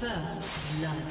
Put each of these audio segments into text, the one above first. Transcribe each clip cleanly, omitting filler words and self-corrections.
First love.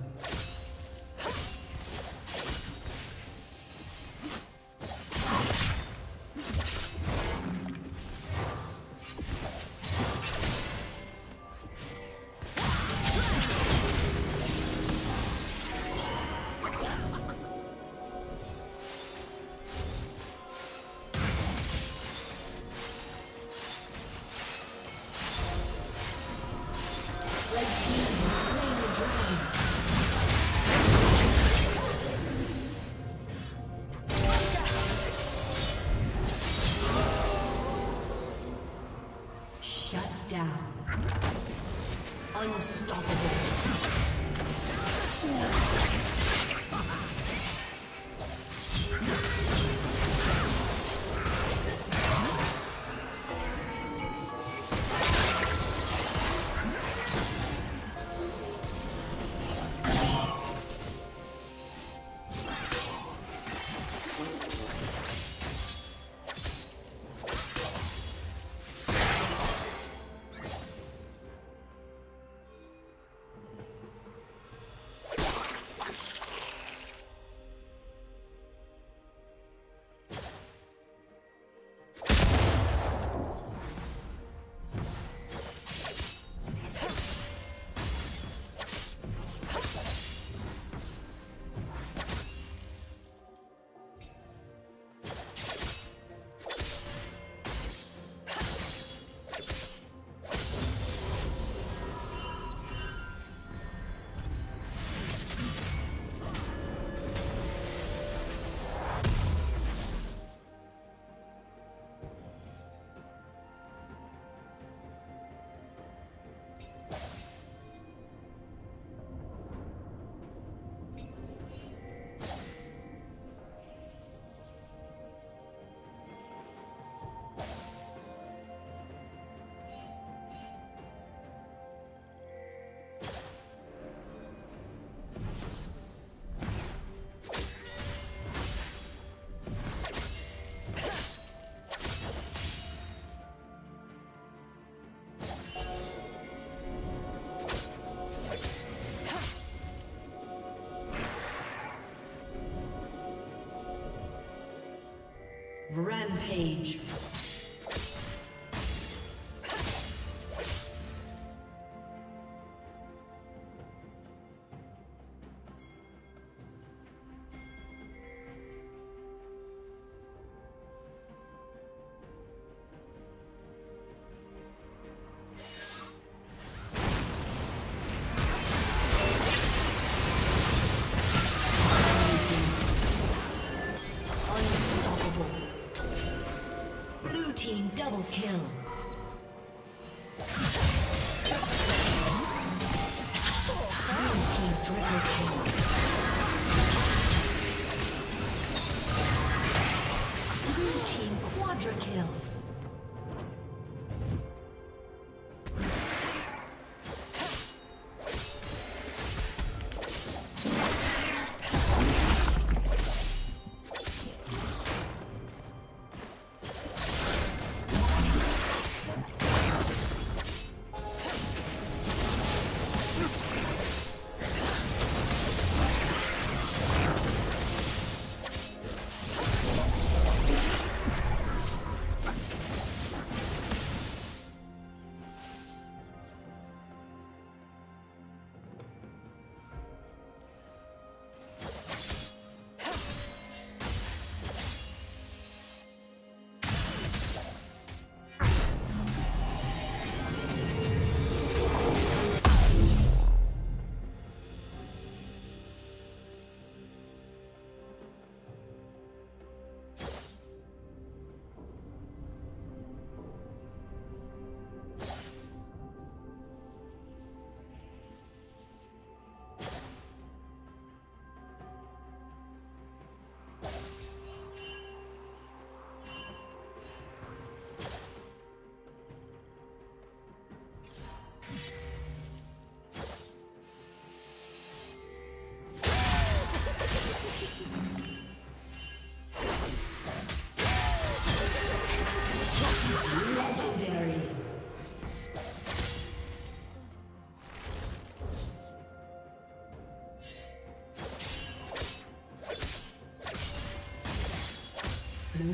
Rampage. Double kill. Blue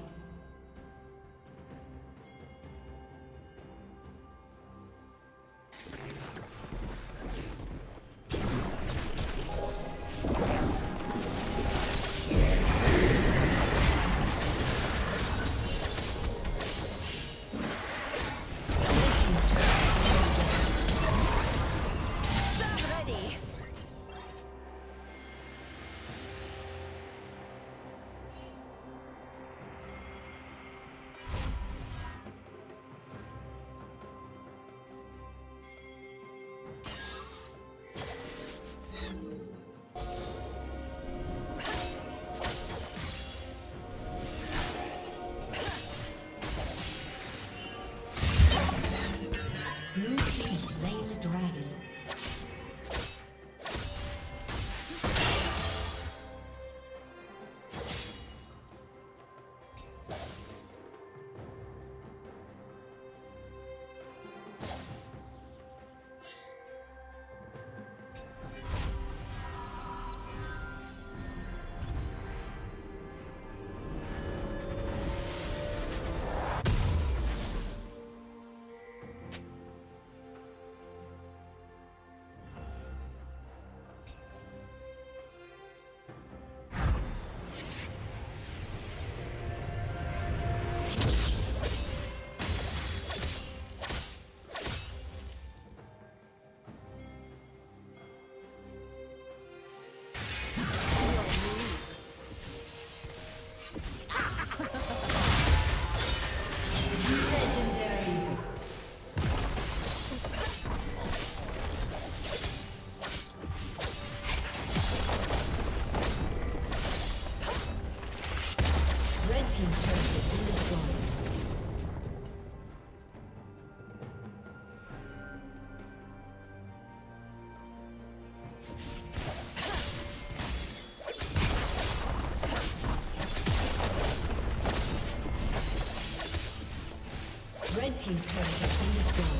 Red team's turret has been destroyed. Team's turret has been destroyed.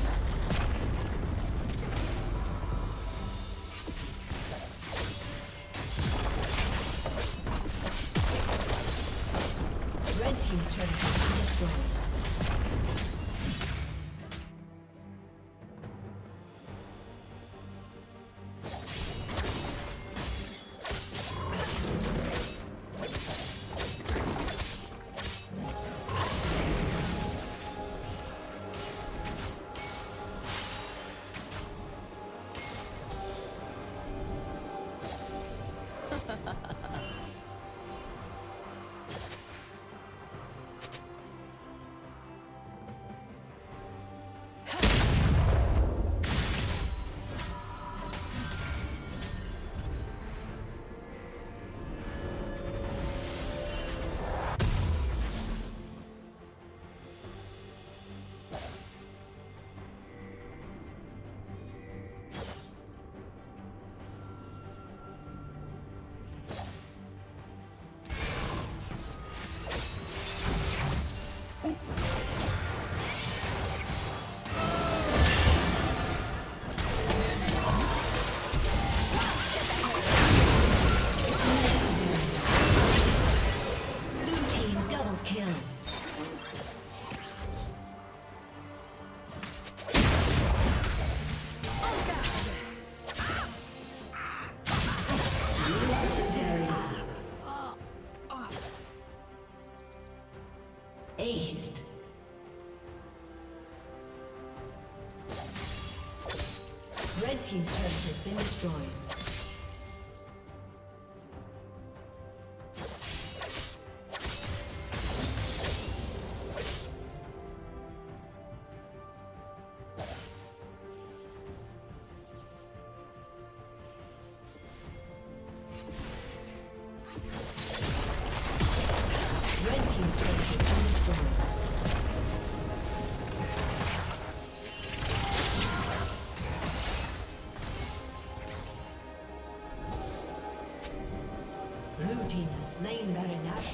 Slain by Nash.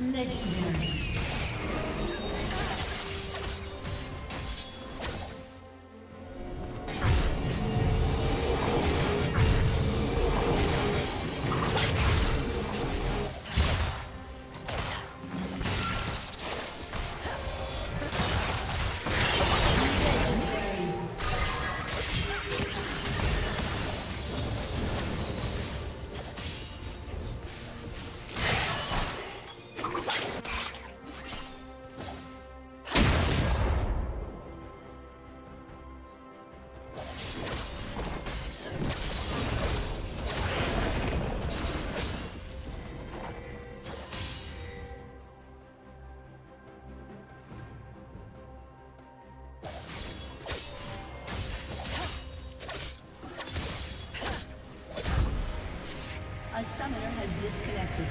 Legendary. A summoner has disconnected.